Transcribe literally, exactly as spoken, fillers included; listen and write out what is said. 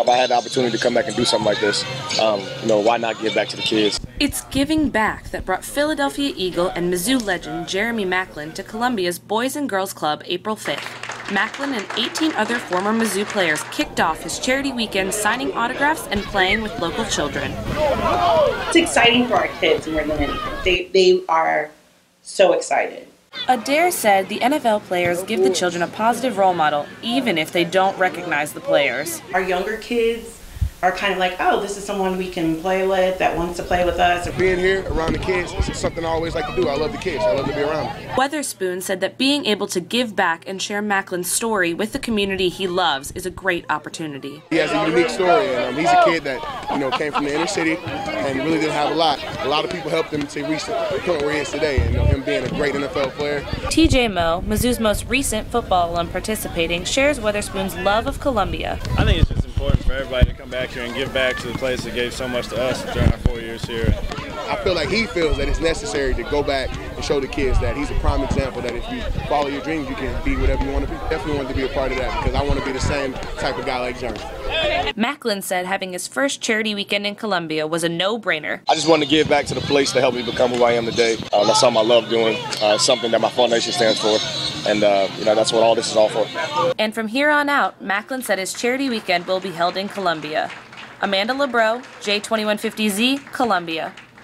If I had the opportunity to come back and do something like this, um, you know, why not give back to the kids? It's giving back that brought Philadelphia Eagle and Mizzou legend Jeremy Maclin to Columbia's Boys and Girls Club April fifth. Maclin and eighteen other former Mizzou players kicked off his charity weekend signing autographs and playing with local children. It's exciting for our kids more than anything. They, they are so excited. Adair said the N F L players give the children a positive role model, even if they don't recognize the players. Our younger kids are kind of like, oh, this is someone we can play with that wants to play with us. Being here around the kids is something I always like to do. I love the kids. I love to be around them. Weatherspoon said that being able to give back and share Maclin's story with the community he loves is a great opportunity. He has a unique story, and um, he's a kid that, you know, came from the inner city and really didn't have a lot. A lot of people helped him to reach the point where he is today, and you know, him being a great N F L player. T J Moe, Mizzou's most recent football alum participating, shares Weatherspoon's love of Columbia. I think it's just important for everybody to come back here and give back to the place that gave so much to us during our four years here. I feel like he feels that it's necessary to go back and show the kids that he's a prime example that if you follow your dreams, you can be whatever you want to be. Definitely wanted to be a part of that because I want to be the same type of guy like Jeremy. Maclin said having his first charity weekend in Columbia was a no-brainer. I just wanted to give back to the place to help me become who I am today. Um, that's something I love doing. Uh, it's something that my foundation stands for. And, uh, you know, that's what all this is all for. And from here on out, Maclin said his charity weekend will be held in Columbia. Amanda LaBrot, J twenty-one fifty Z, Columbia.